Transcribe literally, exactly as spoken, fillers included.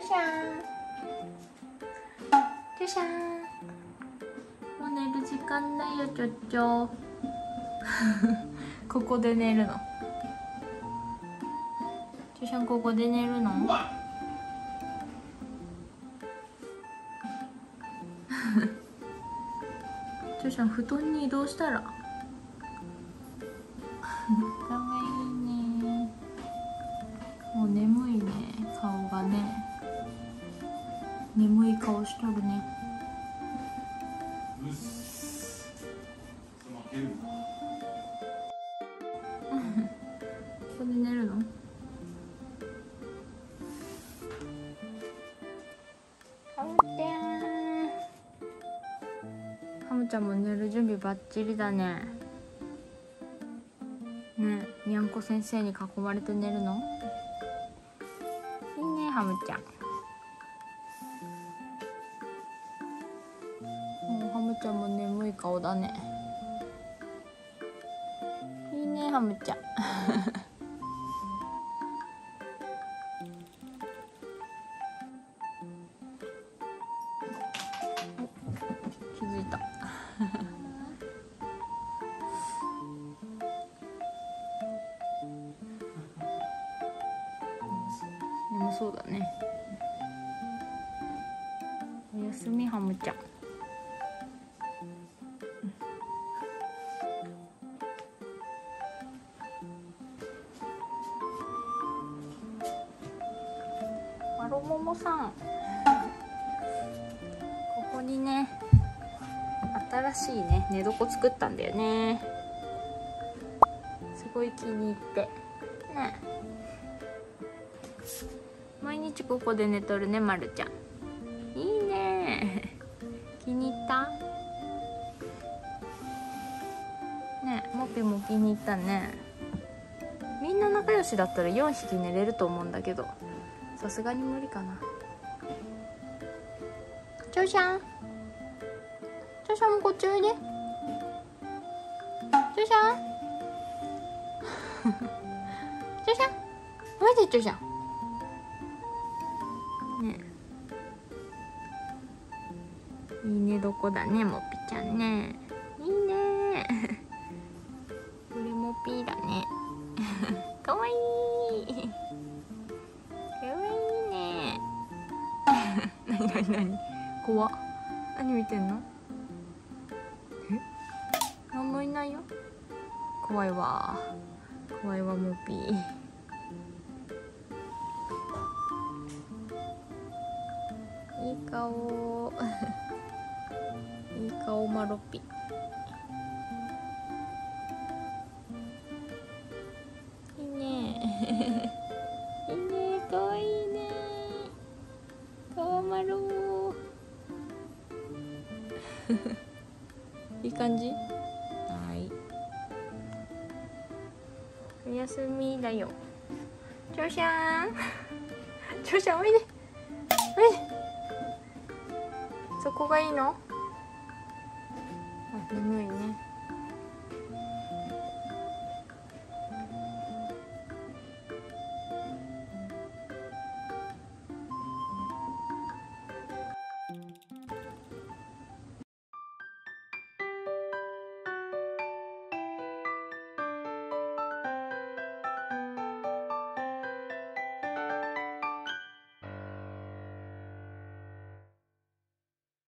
じゃんじゃじゃん、もう寝る時間だよちょっちょここで寝るのちょちゃん、ここで寝るのちょちゃん、布団に移動したらかわいいね。もう眠いね、顔がね。眠い顔しとるね。ここで寝るの？ハムちゃん。ハムちゃんも寝る準備バッチリだね。ね、にゃんこ先生に囲まれて寝るのいいね、ハムちゃん。もうハムちゃんも眠い顔だね。いいね、ハムちゃん気づいたそうだね。おやすみハムちゃん。マロモモさん、ここにね、新しいね寝床作ったんだよね。すごい気に入ってね。毎日ここで寝とるね、まるちゃん。いいね気に入ったね、モピも気に入ったね。みんな仲良しだったらよんひき寝れると思うんだけど、さすがに無理かな。ちょうちゃん、ちょうちゃんもこっちおいで。ちょうちゃんちょうちゃんおいで、ちょうちゃんね、いい寝床だね、もぴちゃんね。いいねこれもぴだねかわいいかわいいねなになになに、怖っ、何見てんのえ、なんもいないよ。怖いわ怖いわ、もぴいい顔いい顔、マロピ。いいねいいね、かわいいね、かわまろいい感じ。はい、おやすみだよ。ちょうしゃんちょうしゃんおいでおいで。そこがいいの？あ、眠いね。